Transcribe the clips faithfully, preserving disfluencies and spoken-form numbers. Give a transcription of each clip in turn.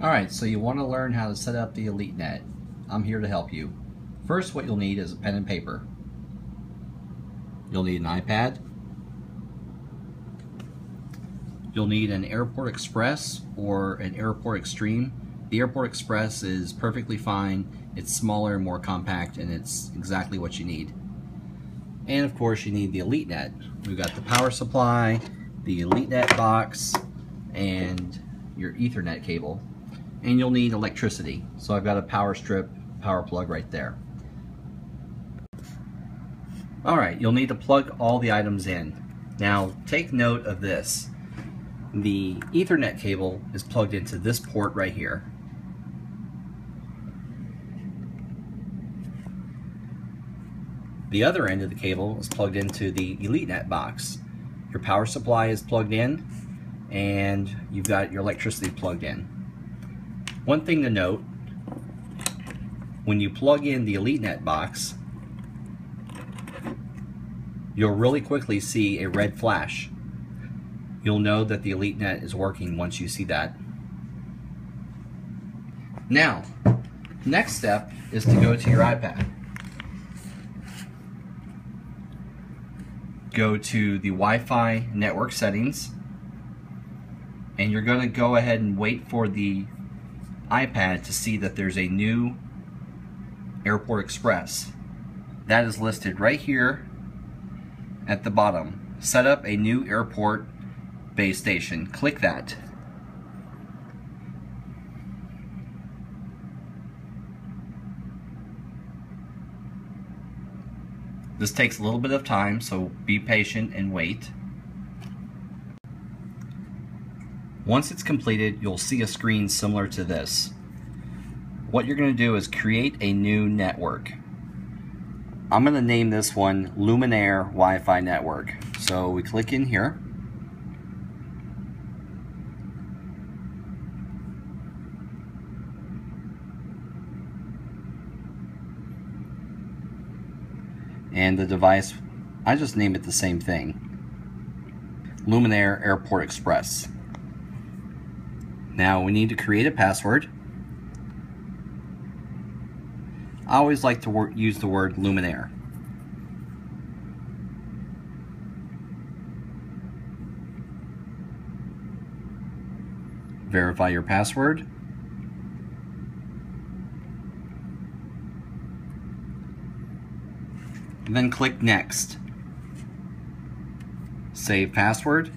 Alright, so you want to learn how to set up the EliteNet. I'm here to help you. First, what you'll need is a pen and paper. You'll need an iPad. You'll need an Airport Express or an Airport Extreme. The Airport Express is perfectly fine. It's smaller and more compact, and it's exactly what you need. And of course, you need the EliteNet. We've got the power supply, the EliteNet box, and your Ethernet cable. And you'll need electricity. So I've got a power strip, power plug right there. Alright, you'll need to plug all the items in. Now take note of this. The Ethernet cable is plugged into this port right here. The other end of the cable is plugged into the EliteNet box. Your power supply is plugged in, and you've got your electricity plugged in. One thing to note, when you plug in the EliteNet box, you'll really quickly see a red flash. You'll know that the EliteNet is working once you see that. Now, next step is to go to your iPad. Go to the Wi-Fi network settings, and you're going to go ahead and wait for the iPad to see that there's a new Airport Express. That is listed right here at the bottom. Set up a new airport base station. Click that. This takes a little bit of time, so be patient and wait. Once it's completed, you'll see a screen similar to this. What you're going to do is create a new network. I'm going to name this one Luminair Wi-Fi Network. So we click in here. And the device, I just name it the same thing. Luminair Airport Express. Now we need to create a password. I always like to use the word Luminair. Verify your password. And then click Next. Save password.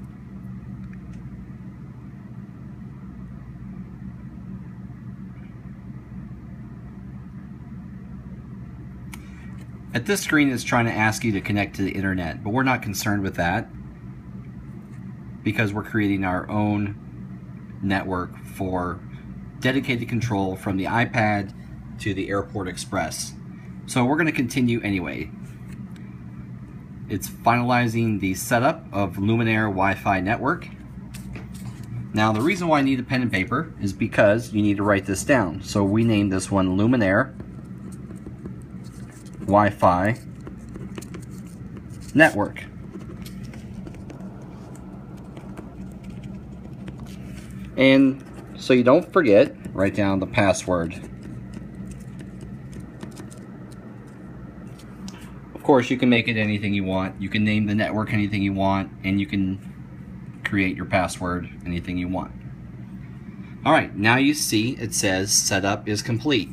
At this screen is trying to ask you to connect to the internet, but we're not concerned with that because we're creating our own network for dedicated control from the iPad to the Airport Express. So we're going to continue anyway. It's finalizing the setup of Luminair Wi-Fi network. Now the reason why I need a pen and paper is because you need to write this down. So we named this one Luminair Wi-Fi network. And so you don't forget, write down the password. Of course, you can make it anything you want. You can name the network anything you want, and you can create your password anything you want. All right, now you see it says setup is complete.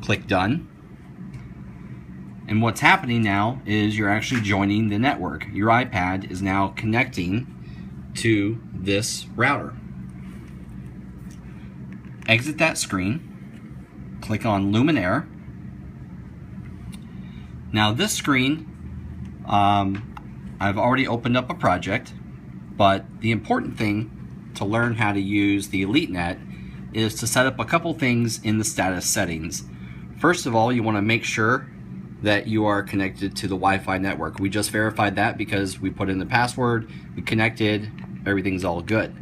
Click done. And what's happening now is you're actually joining the network. Your iPad is now connecting to this router. Exit that screen. Click on Luminair. Now this screen, um, I've already opened up a project, but the important thing to learn how to use the EliteNet is to set up a couple things in the status settings. First of all, you want to make sure that you are connected to the Wi-Fi network. We just verified that because we put in the password, we connected, everything's all good.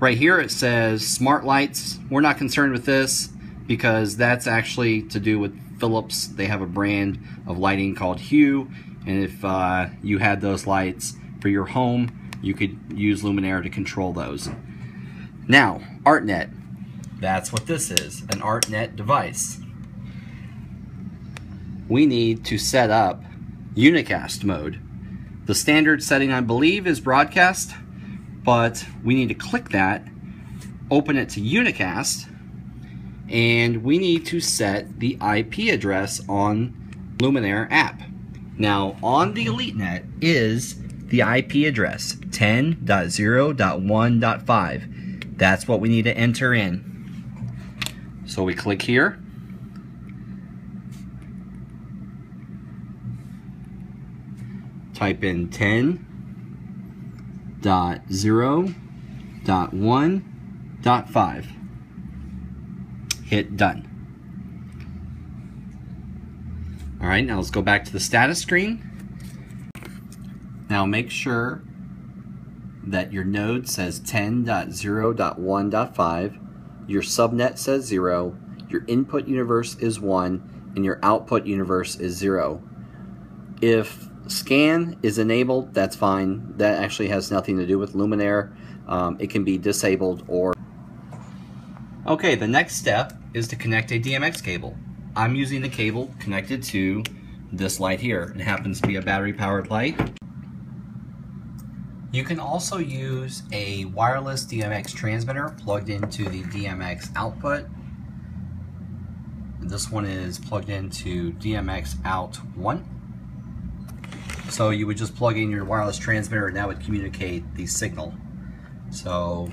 Right here it says smart lights. We're not concerned with this because that's actually to do with Philips. They have a brand of lighting called Hue, and if uh, you had those lights for your home, you could use Luminair to control those. Now, ArtNet. That's what this is, an ArtNet device. We need to set up unicast mode. The standard setting, I believe, is broadcast, but we need to click that, open it to unicast, and we need to set the I P address on Luminair app. Now, on the EliteNet is the I P address, ten dot zero dot one dot five. That's what we need to enter in. So we click here. Type in ten dot zero dot one dot five. Hit done. All right, now let's go back to the status screen. Now make sure that your node says ten dot zero dot one dot five. Your subnet says zero, your input universe is one, and your output universe is zero. If scan is enabled, that's fine. That actually has nothing to do with Luminair. Um, it can be disabled or... Okay, the next step is to connect a D M X cable. I'm using the cable connected to this light here. It happens to be a battery-powered light. You can also use a wireless D M X transmitter plugged into the D M X output. This one is plugged into D M X out one. So you would just plug in your wireless transmitter and that would communicate the signal. So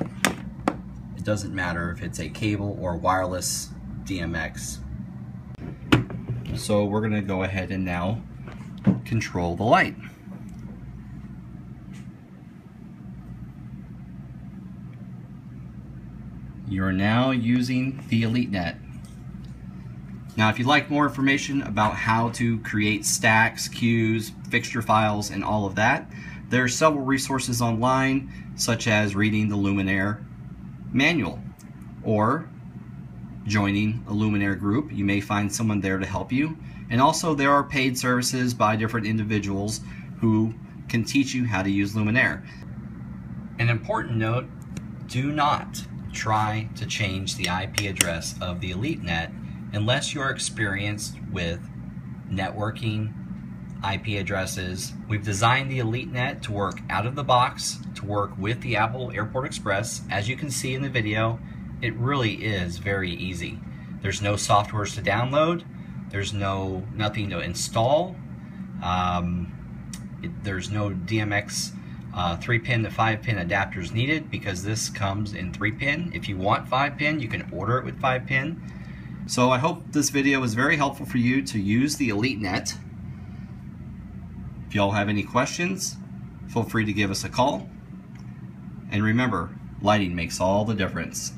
it doesn't matter if it's a cable or wireless D M X. So we're going to go ahead and now control the light. You are now using the EliteNet. Now, if you'd like more information about how to create stacks, queues, fixture files, and all of that, there are several resources online, such as reading the Luminair manual or joining a Luminair group. You may find someone there to help you. And also, there are paid services by different individuals who can teach you how to use Luminair. An important note, do not try to change the I P address of the EliteNet unless you're experienced with networking I P addresses. We've designed the EliteNet to work out of the box, to work with the Apple Airport Express. As you can see in the video, it really is very easy. There's no softwares to download. There's no nothing to install. Um, it, there's no D M X Uh, three pin to five pin adapters needed because this comes in three pin. If you want five pin, you can order it with five pin. So I hope this video was very helpful for you to use the EliteNet. If y'all have any questions, feel free to give us a call. And remember, lighting makes all the difference.